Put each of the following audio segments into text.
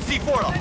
Bravo, see portal. Bravo,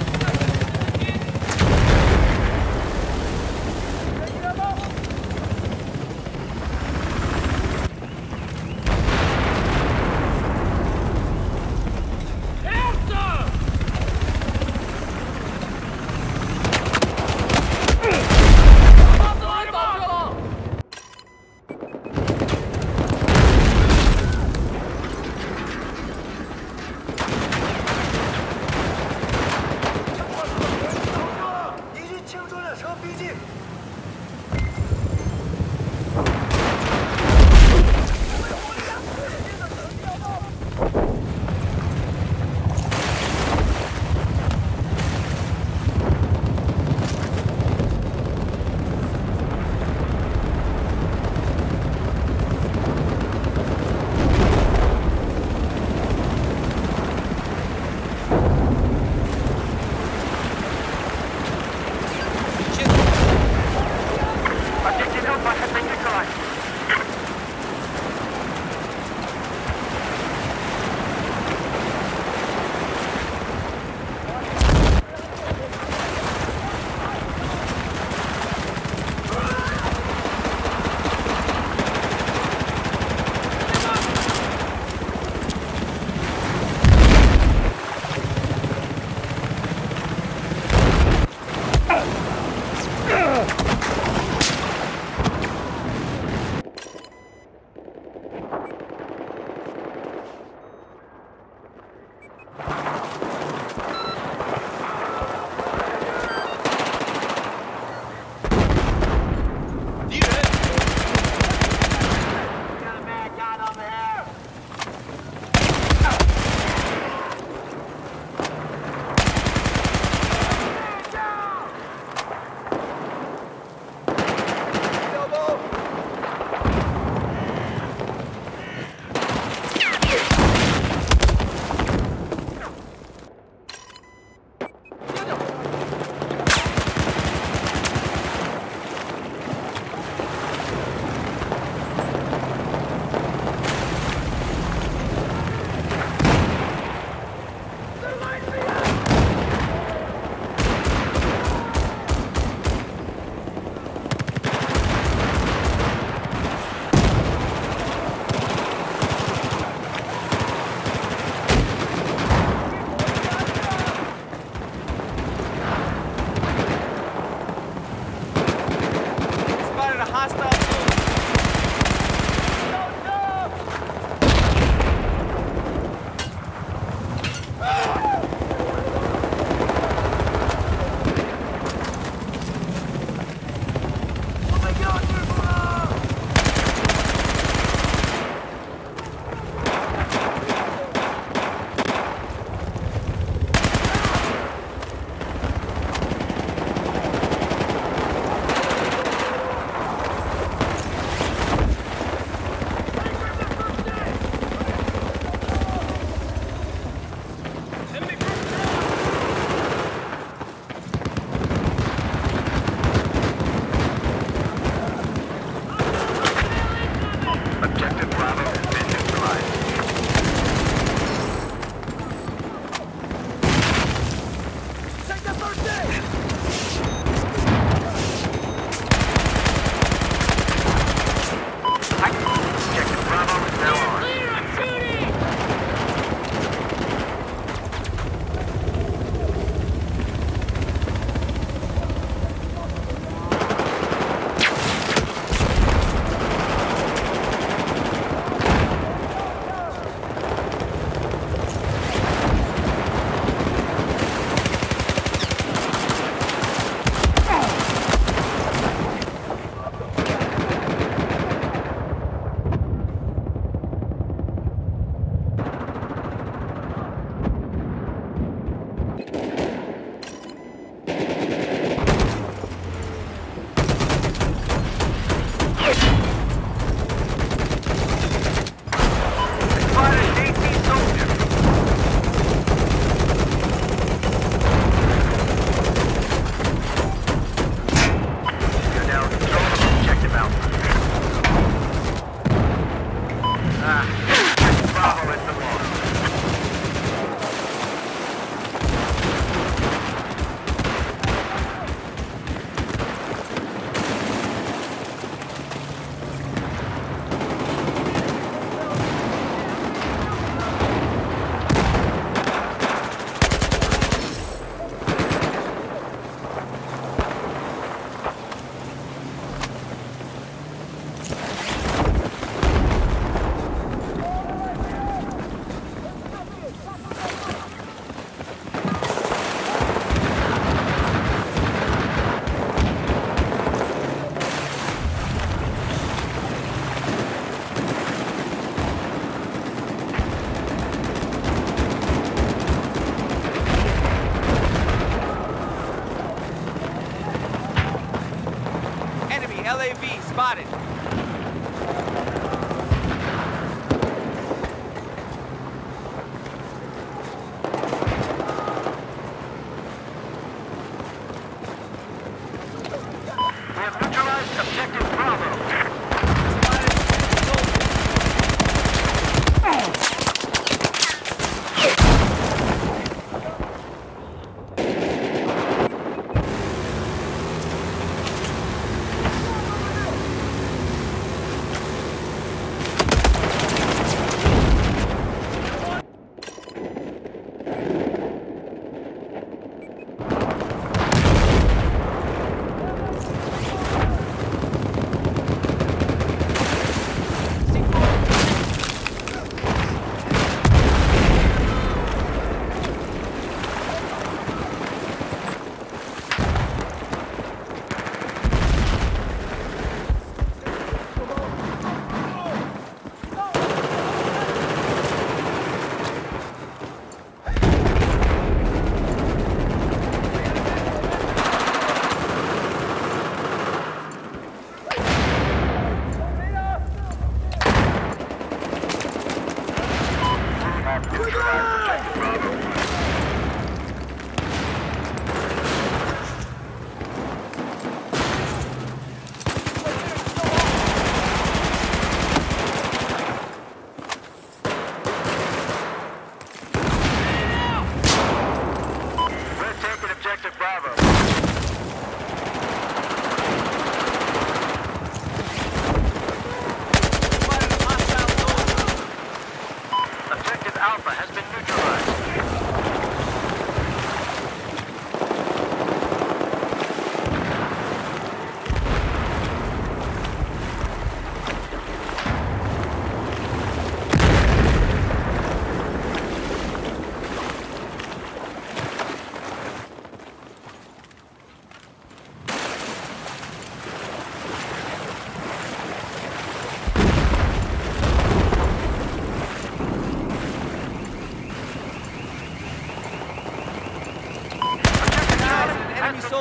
it's the ball.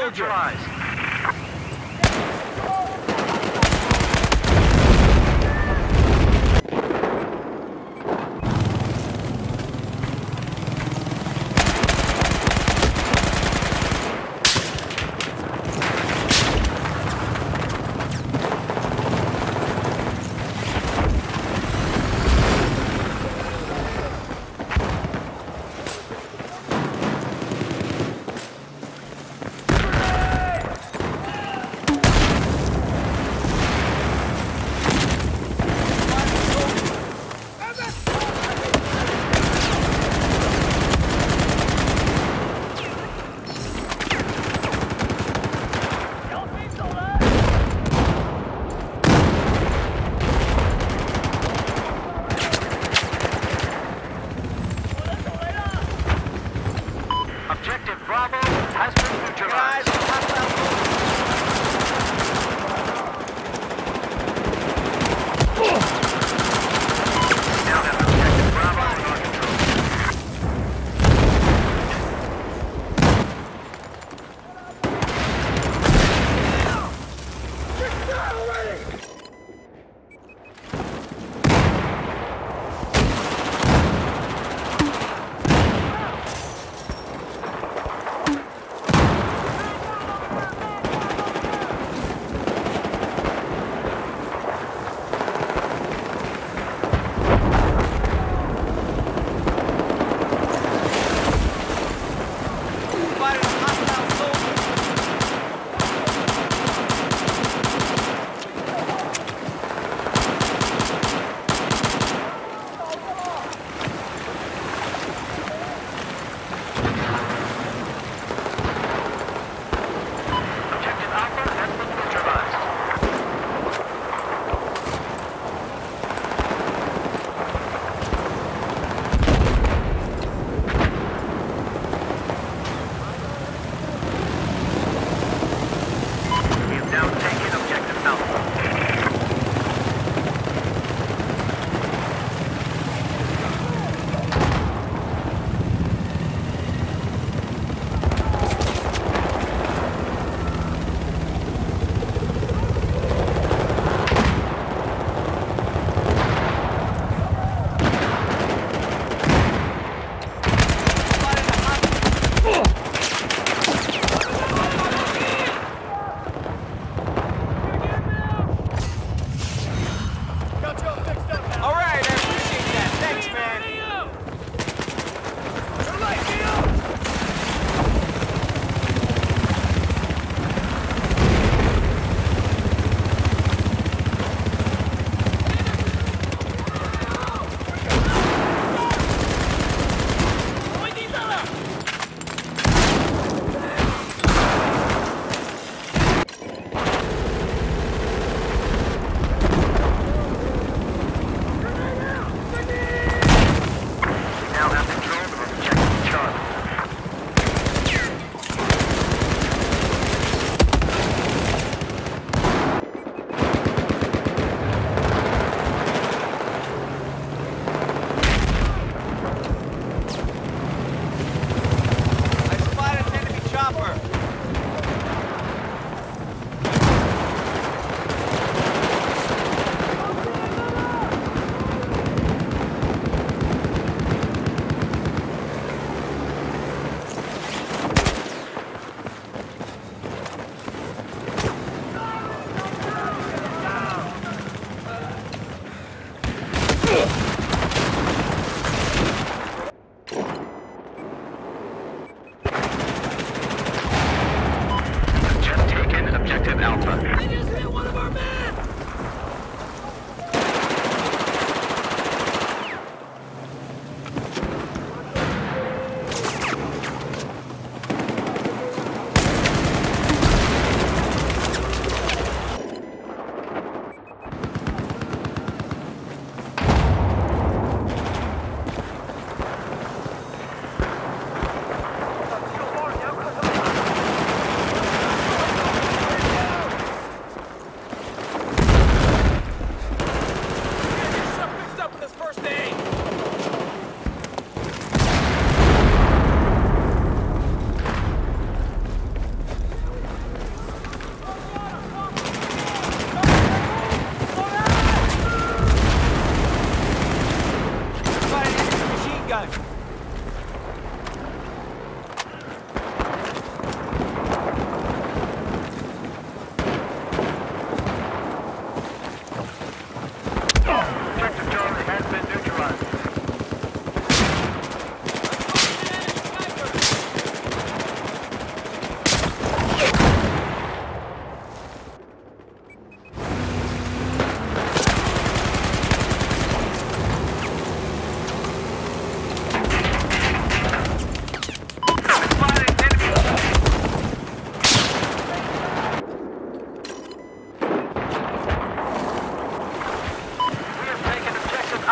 Neutralized.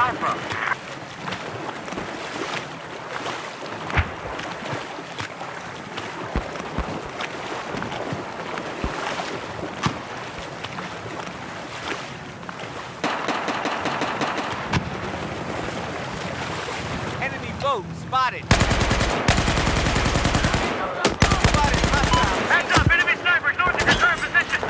Alpha. Spotted. Spotted. Heads up, enemy snipers north of your current position.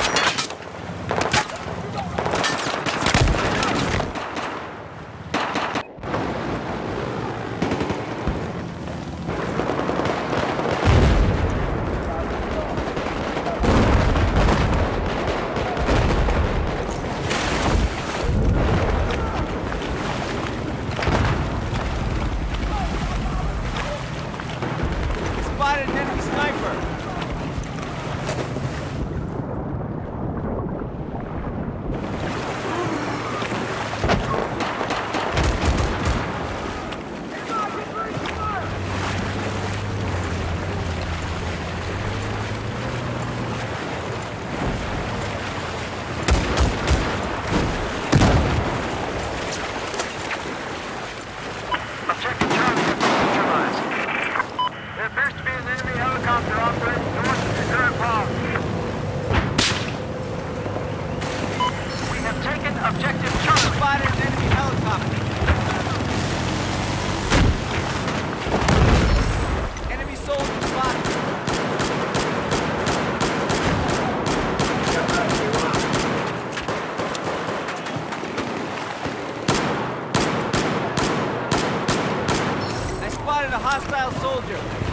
Hostile soldier.